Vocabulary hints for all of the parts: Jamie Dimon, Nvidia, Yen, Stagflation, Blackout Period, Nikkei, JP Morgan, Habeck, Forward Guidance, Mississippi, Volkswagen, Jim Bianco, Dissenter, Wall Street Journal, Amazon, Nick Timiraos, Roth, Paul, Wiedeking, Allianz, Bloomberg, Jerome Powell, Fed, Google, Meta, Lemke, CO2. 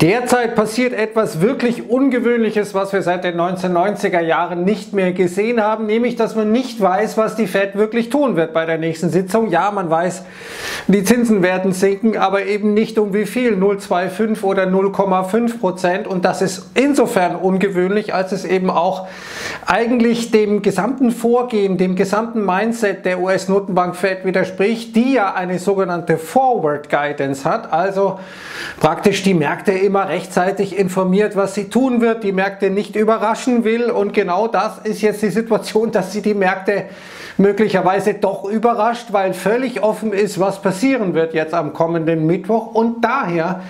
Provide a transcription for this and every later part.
Derzeit passiert etwas wirklich Ungewöhnliches, was wir seit den 1990er Jahren nicht mehr gesehen haben, nämlich, dass man nicht weiß, was die Fed wirklich tun wird bei der nächsten Sitzung. Ja, man weiß, die Zinsen werden sinken, aber eben nicht um wie viel, 0,25 oder 0,5%, und das ist insofern ungewöhnlich, als es eben auch eigentlich dem gesamten Vorgehen, dem gesamten Mindset der US-Notenbank Fed widerspricht, die ja eine sogenannte Forward Guidance hat, also praktisch die Märkte immer rechtzeitig informiert, was sie tun wird, die Märkte nicht überraschen will, und genau das ist jetzt die Situation, dass sie die Märkte möglicherweise doch überrascht, weil völlig offen ist, was passieren wird jetzt am kommenden Mittwoch, und daher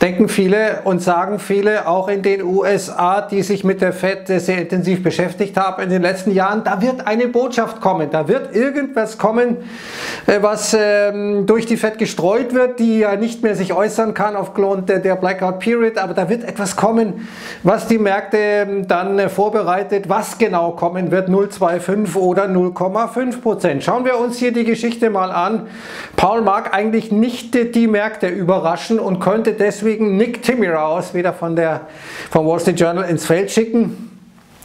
denken viele und sagen viele auch in den USA, die sich mit der Fed sehr intensiv beschäftigt haben in den letzten Jahren, da wird eine Botschaft kommen, da wird irgendwas kommen, was durch die Fed gestreut wird, die ja nicht mehr sich äußern kann aufgrund der Blackout Period, aber da wird etwas kommen, was die Märkte dann vorbereitet, was genau kommen wird, 0,25 oder 0,5%. Schauen wir uns hier die Geschichte mal an. Paul mag eigentlich nicht die Märkte überraschen und könnte deswegen Nick Timiraos wieder vom Wall Street Journal ins Feld schicken,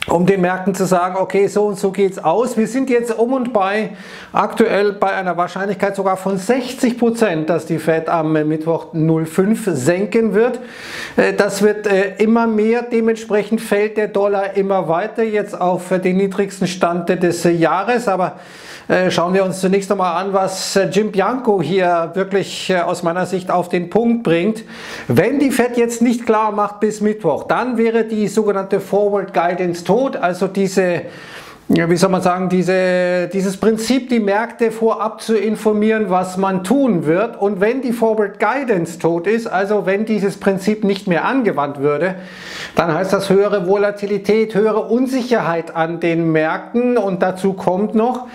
um den Märkten zu sagen, okay, so und so geht's aus. Wir sind jetzt um und bei, aktuell bei einer Wahrscheinlichkeit sogar von 60%, dass die Fed am Mittwoch 0,5 senken wird. Das wird immer mehr, dementsprechend fällt der Dollar immer weiter, jetzt auf den niedrigsten Stand des Jahres, aber schauen wir uns zunächst einmal an, was Jim Bianco hier wirklich aus meiner Sicht auf den Punkt bringt. Wenn die Fed jetzt nicht klar macht bis Mittwoch, dann wäre die sogenannte Forward Guidance tot, also diese, ja, wie soll man sagen, dieses Prinzip, die Märkte vorab zu informieren, was man tun wird. Und wenn die Forward Guidance tot ist, also wenn dieses Prinzip nicht mehr angewandt würde, dann heißt das höhere Volatilität, höhere Unsicherheit an den Märkten. Und dazu kommt noch,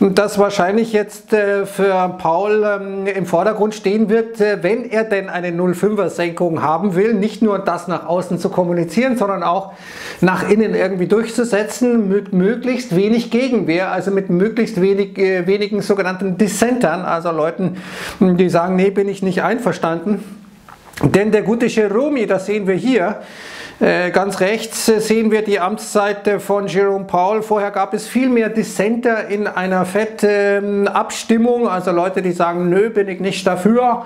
dass wahrscheinlich jetzt für Paul im Vordergrund stehen wird, wenn er denn eine 0,5er-Senkung haben will, nicht nur das nach außen zu kommunizieren, sondern auch nach innen irgendwie durchzusetzen mit möglichst wenig Gegenwehr, also mit möglichst wenigen sogenannten Dissentern, also Leuten, die sagen, nee, bin ich nicht einverstanden. Denn der gute Jerome, das sehen wir hier, ganz rechts sehen wir die Amtsseite von Jerome Powell. Vorher gab es viel mehr Dissenter in einer Fed-Abstimmung, also Leute, die sagen, nö, bin ich nicht dafür.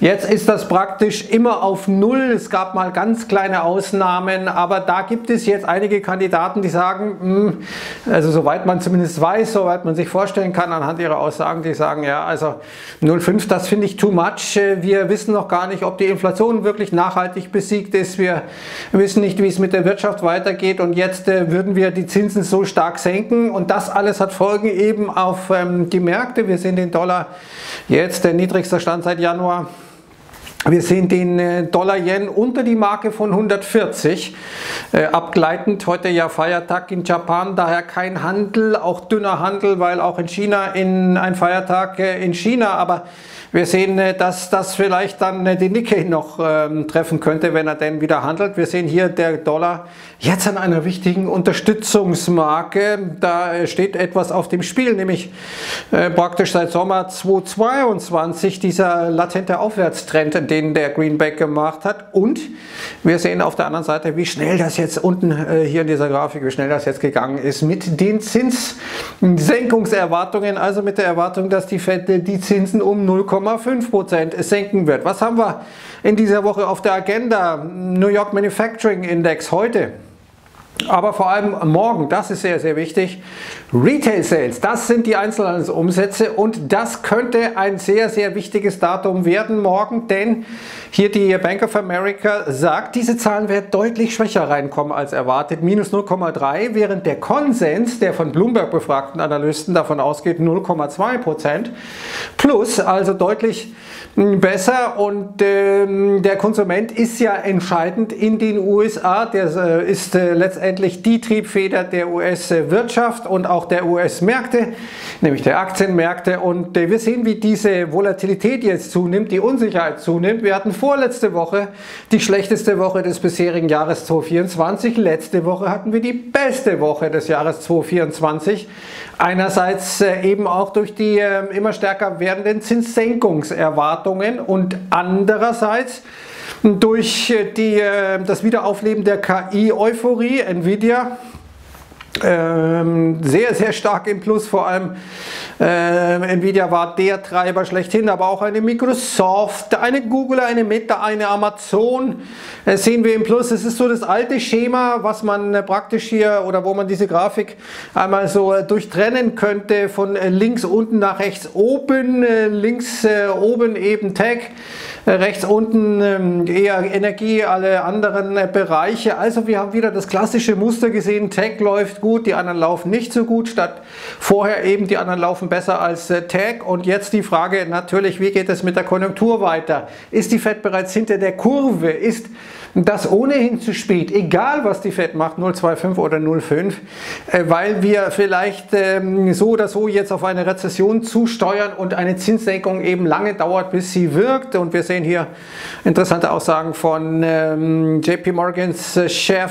Jetzt ist das praktisch immer auf Null. Es gab mal ganz kleine Ausnahmen, aber da gibt es jetzt einige Kandidaten, die sagen, also soweit man zumindest weiß, soweit man sich vorstellen kann anhand ihrer Aussagen, die sagen, ja, also 0,5, das finde ich too much. Wir wissen noch gar nicht, ob die Inflation wirklich nachhaltig besiegt ist. Wir wissen nicht, wie es mit der Wirtschaft weitergeht, und jetzt würden wir die Zinsen so stark senken, und das alles hat Folgen eben auf die Märkte. Wir sehen den Dollar jetzt, der niedrigste Stand seit Januar. Wir sehen den Dollar-Yen unter die Marke von 140 abgleitend. Heute ja Feiertag in Japan, daher kein Handel, auch dünner Handel, weil auch in China ein Feiertag in China. Aber wir sehen, dass das vielleicht dann den Nikkei noch treffen könnte, wenn er denn wieder handelt. Wir sehen hier der Dollar jetzt an einer wichtigen Unterstützungsmarke. Da steht etwas auf dem Spiel, nämlich praktisch seit Sommer 2022 dieser latente Aufwärtstrend, den der Greenback gemacht hat, und wir sehen auf der anderen Seite, wie schnell das jetzt unten hier in dieser Grafik, wie schnell das jetzt gegangen ist mit den Zinssenkungserwartungen, also mit der Erwartung, dass die Fed die Zinsen um 0,5% senken wird. Was haben wir in dieser Woche auf der Agenda? New York Manufacturing Index heute, aber vor allem morgen, das ist sehr, sehr wichtig, Retail Sales, das sind die Einzelhandelsumsätze, und das könnte ein sehr, sehr wichtiges Datum werden morgen, denn hier die Bank of America sagt, diese Zahlen werden deutlich schwächer reinkommen als erwartet, minus 0,3, während der Konsens der von Bloomberg befragten Analysten davon ausgeht, 0,2% plus, also deutlich besser, und der Konsument ist ja entscheidend in den USA, der ist letztendlich die Triebfeder der US-Wirtschaft und auch der US-Märkte, nämlich der Aktienmärkte, und wir sehen, wie diese Volatilität jetzt zunimmt, die Unsicherheit zunimmt. Wir hatten vorletzte Woche die schlechteste Woche des bisherigen Jahres 2024, letzte Woche hatten wir die beste Woche des Jahres 2024, einerseits eben auch durch die immer stärker werdenden Zinssenkungserwartungen und andererseits Durch das Wiederaufleben der KI-Euphorie, Nvidia, sehr, sehr stark im Plus, vor allem Nvidia war der Treiber schlechthin, aber auch eine Microsoft, eine Google, eine Meta, eine Amazon sehen wir im Plus. Es ist so das alte Schema, was man praktisch hier oder wo man diese Grafik einmal so durchtrennen könnte, von links unten nach rechts oben, links oben eben Tech, rechts unten eher Energie, alle anderen Bereiche. Also wir haben wieder das klassische Muster gesehen, Tech läuft gut, die anderen laufen nicht so gut, statt vorher eben die anderen laufen besser als Tech. Und jetzt die Frage natürlich, wie geht es mit der Konjunktur weiter? Ist die Fed bereits hinter der Kurve? Ist das ohnehin zu spät, egal was die Fed macht, 0,25 oder 0,5, weil wir vielleicht so oder so jetzt auf eine Rezession zusteuern und eine Zinssenkung eben lange dauert, bis sie wirkt. Und wir sehen hier interessante Aussagen von JP Morgans Chef,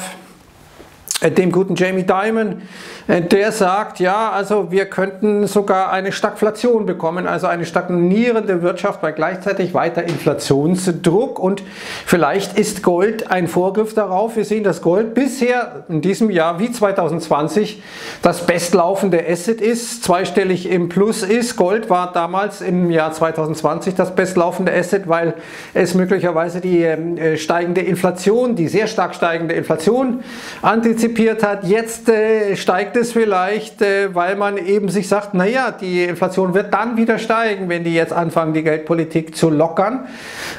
dem guten Jamie Dimon, der sagt, ja, also wir könnten sogar eine Stagflation bekommen, also eine stagnierende Wirtschaft bei gleichzeitig weiter Inflationsdruck, und vielleicht ist Gold ein Vorgriff darauf. Wir sehen, dass Gold bisher in diesem Jahr wie 2020 das bestlaufende Asset ist, zweistellig im Plus ist. Gold war damals im Jahr 2020 das bestlaufende Asset, weil es möglicherweise die steigende Inflation, die sehr stark steigende Inflation antizipiert hat. Jetzt steigt es vielleicht, weil man eben sich sagt, naja, die Inflation wird dann wieder steigen, wenn die jetzt anfangen, die Geldpolitik zu lockern.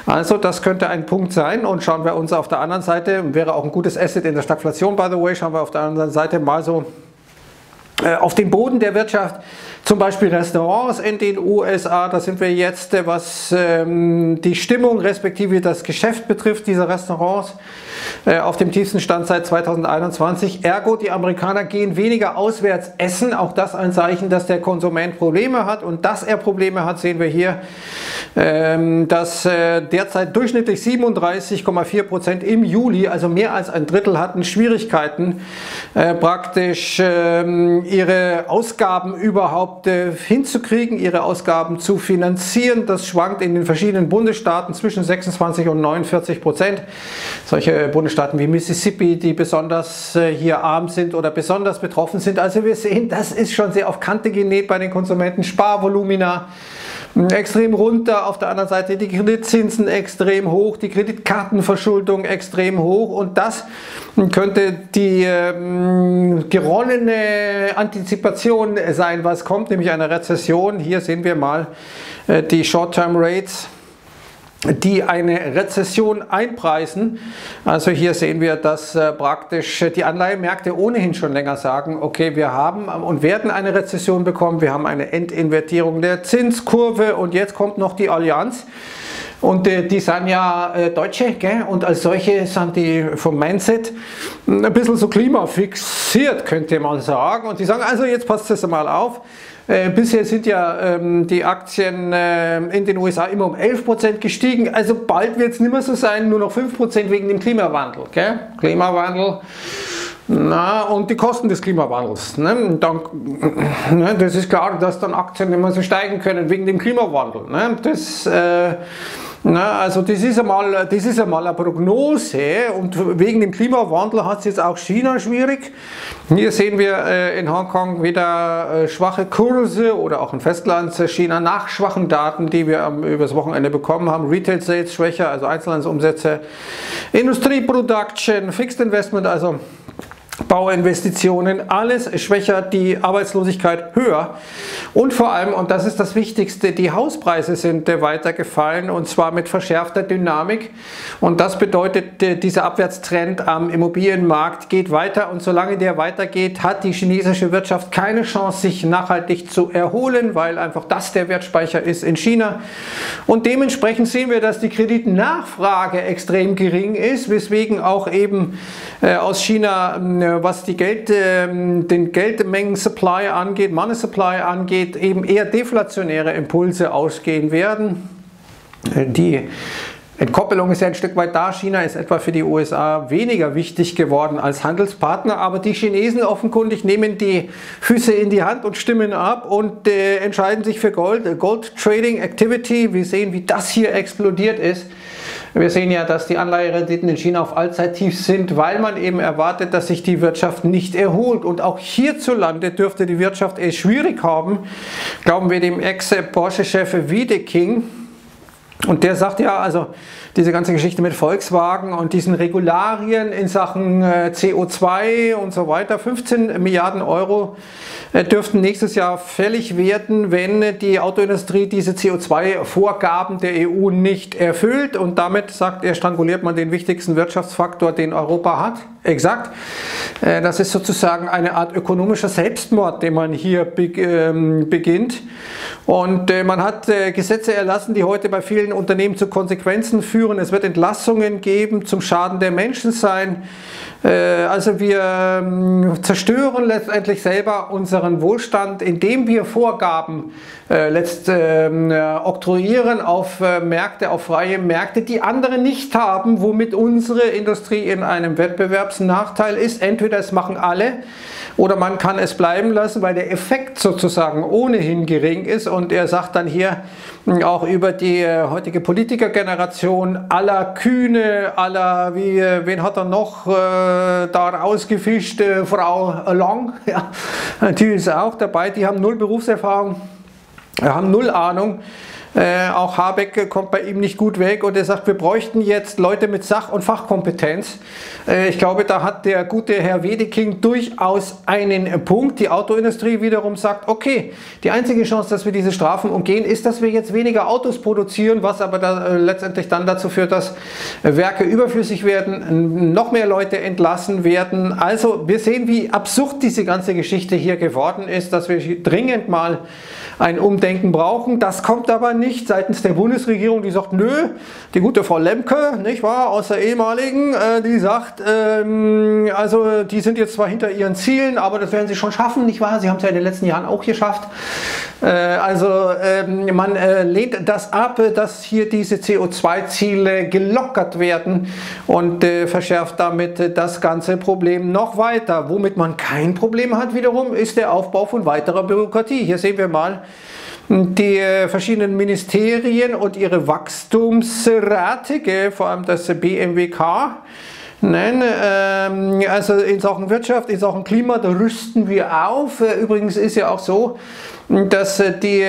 Also das könnte ein Punkt sein. Und schauen wir uns auf der anderen Seite, wäre auch ein gutes Asset in der Stagflation, by the way, schauen wir auf der anderen Seite mal so auf den Boden der Wirtschaft, zum Beispiel Restaurants in den USA. Da sind wir jetzt, was die Stimmung respektive das Geschäft betrifft, dieser Restaurants, auf dem tiefsten Stand seit 2021. Ergo, die Amerikaner gehen weniger auswärts essen. Auch das ein Zeichen, dass der Konsument Probleme hat. Und dass er Probleme hat, sehen wir hier, dass derzeit durchschnittlich 37,4% im Juli, also mehr als ein Drittel, hatten Schwierigkeiten, praktisch ihre Ausgaben überhaupt hinzukriegen, ihre Ausgaben zu finanzieren. Das schwankt in den verschiedenen Bundesstaaten zwischen 26 und 49%. Solche Bundesstaaten wie Mississippi, die besonders hier arm sind oder besonders betroffen sind. Also wir sehen, das ist schon sehr auf Kante genäht bei den Konsumenten. Sparvolumina extrem runter, auf der anderen Seite die Kreditzinsen extrem hoch, die Kreditkartenverschuldung extrem hoch, und das könnte die geronnene Antizipation sein, was kommt, nämlich eine Rezession. Hier sehen wir mal die Short-Term-Rates, die eine Rezession einpreisen. Also hier sehen wir, dass praktisch die Anleihenmärkte ohnehin schon länger sagen, okay, wir haben und werden eine Rezession bekommen, wir haben eine Endinvertierung der Zinskurve, und jetzt kommt noch die Allianz. Und die sind ja Deutsche, gell? Und als solche sind die vom Mindset ein bisschen so klimafixiert, könnte man sagen. Und die sagen, also jetzt passt das mal auf. Bisher sind ja die Aktien in den USA immer um 11% gestiegen. Also bald wird es nicht mehr so sein, nur noch 5% wegen dem Klimawandel. Gell? Klimawandel. Na, und die Kosten des Klimawandels. Ne? Dann, ne, das ist klar, dass dann Aktien nicht mehr so steigen können wegen dem Klimawandel. Ne? Das, na, also das ist einmal eine Prognose, und wegen dem Klimawandel hat es jetzt auch China schwierig. Hier sehen wir in Hongkong wieder schwache Kurse oder auch in Festlandschina nach schwachen Daten, die wir übers Wochenende bekommen haben. Retail Sales schwächer, also Einzelhandelsumsätze, Industrie Production, Fixed Investment, also Bauinvestitionen, alles schwächer, die Arbeitslosigkeit höher, und vor allem, und das ist das Wichtigste, die Hauspreise sind weiter gefallen, und zwar mit verschärfter Dynamik, und das bedeutet, dieser Abwärtstrend am Immobilienmarkt geht weiter, und solange der weitergeht, hat die chinesische Wirtschaft keine Chance, sich nachhaltig zu erholen, weil einfach das der Wertspeicher ist in China, und dementsprechend sehen wir, dass die Kreditnachfrage extrem gering ist, weswegen auch eben aus China, was den Geldmengen-Supply angeht, Money-Supply angeht, eben eher deflationäre Impulse ausgehen werden. Die Entkoppelung ist ja ein Stück weit da. China ist etwa für die USA weniger wichtig geworden als Handelspartner, aber die Chinesen offenkundig nehmen die Füße in die Hand und stimmen ab und entscheiden sich für Gold. Gold Trading Activity, wir sehen, wie das hier explodiert ist. Wir sehen ja, dass die Anleiherenditen in China auf Allzeittiefs sind, weil man eben erwartet, dass sich die Wirtschaft nicht erholt. Und auch hierzulande dürfte die Wirtschaft es schwierig haben, glauben wir dem Ex-Porsche-Chef Wiedeking. Und der sagt ja, also diese ganze Geschichte mit Volkswagen und diesen Regularien in Sachen CO2 und so weiter, 15 Milliarden Euro dürften nächstes Jahr fällig werden, wenn die Autoindustrie diese CO2-Vorgaben der EU nicht erfüllt. Und damit, sagt er, stranguliert man den wichtigsten Wirtschaftsfaktor, den Europa hat. Exakt. Das ist sozusagen eine Art ökonomischer Selbstmord, den man hier beginnt. Und man hat Gesetze erlassen, die heute bei vielen Unternehmen zu Konsequenzen führen. Es wird Entlassungen geben, zum Schaden der Menschen sein. Also wir zerstören letztendlich selber unseren Wohlstand, indem wir Vorgaben oktroyieren auf Märkte, auf freie Märkte, die andere nicht haben, womit unsere Industrie in einem Wettbewerbsnachteil ist. Entweder es machen alle oder man kann es bleiben lassen, weil der Effekt sozusagen ohnehin gering ist. Und er sagt dann hier auch über die heutige Politikergeneration, aller Kühne, aller, wen hat er noch da rausgefischt, Frau Long, ja, die ist auch dabei, die haben null Berufserfahrung, haben null Ahnung. Auch Habeck kommt bei ihm nicht gut weg und er sagt, wir bräuchten jetzt Leute mit Sach- und Fachkompetenz. Ich glaube, da hat der gute Herr Wiedeking durchaus einen Punkt. Die Autoindustrie wiederum sagt, okay, die einzige Chance, dass wir diese Strafen umgehen, ist, dass wir jetzt weniger Autos produzieren, was aber letztendlich dann dazu führt, dass Werke überflüssig werden, noch mehr Leute entlassen werden. Also wir sehen, wie absurd diese ganze Geschichte hier geworden ist, dass wir dringend mal ein Umdenken brauchen. Das kommt aber nicht seitens der Bundesregierung, die sagt, nö, die gute Frau Lemke, nicht wahr, aus der ehemaligen, die sagt, also die sind jetzt zwar hinter ihren Zielen, aber das werden sie schon schaffen, nicht wahr, sie haben es ja in den letzten Jahren auch geschafft. Also man lehnt das ab, dass hier diese CO2-Ziele gelockert werden und verschärft damit das ganze Problem noch weiter. Womit man kein Problem hat wiederum, ist der Aufbau von weiterer Bürokratie. Hier sehen wir mal die verschiedenen Ministerien und ihre Wachstumsrate, vor allem das BMWK. Nein, also in Sachen Wirtschaft, in Sachen Klima, da rüsten wir auf. Übrigens ist ja auch so, dass die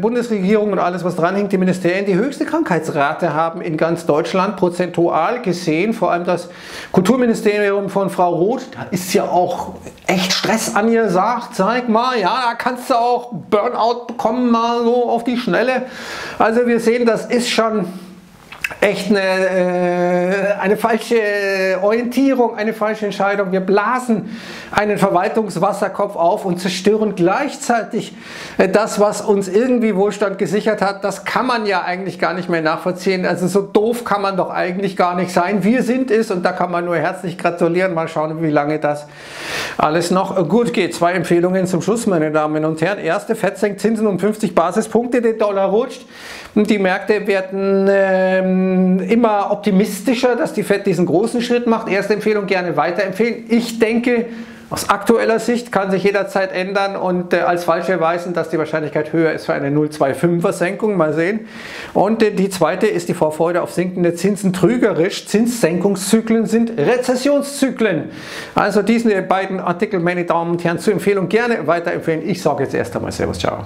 Bundesregierung und alles, was dranhängt, die Ministerien, die höchste Krankheitsrate haben in ganz Deutschland, prozentual gesehen. Vor allem das Kulturministerium von Frau Roth, da ist ja auch echt Stress angesagt. Sag mal, ja, da kannst du auch Burnout bekommen, mal so auf die Schnelle. Also wir sehen, das ist schon echt eine falsche Orientierung, eine falsche Entscheidung. Wir blasen einen Verwaltungswasserkopf auf und zerstören gleichzeitig das, was uns irgendwie Wohlstand gesichert hat. Das kann man ja eigentlich gar nicht mehr nachvollziehen. Also so doof kann man doch eigentlich gar nicht sein. Wir sind es und da kann man nur herzlich gratulieren. Mal schauen, wie lange das alles noch gut geht. Zwei Empfehlungen zum Schluss, meine Damen und Herren. Erste, Fed senkt Zinsen um 50 Basispunkte, der Dollar rutscht. Die Märkte werden immer optimistischer, dass die Fed diesen großen Schritt macht. Erste Empfehlung, gerne weiterempfehlen. Ich denke, aus aktueller Sicht kann sich jederzeit ändern und als falsch erweisen, dass die Wahrscheinlichkeit höher ist für eine 0,25er Senkung. Mal sehen. Und die zweite ist die Vorfreude auf sinkende Zinsen trügerisch. Zinssenkungszyklen sind Rezessionszyklen. Also diesen beiden Artikel, meine Damen und Herren, zur Empfehlung gerne weiterempfehlen. Ich sage jetzt erst einmal Servus, ciao.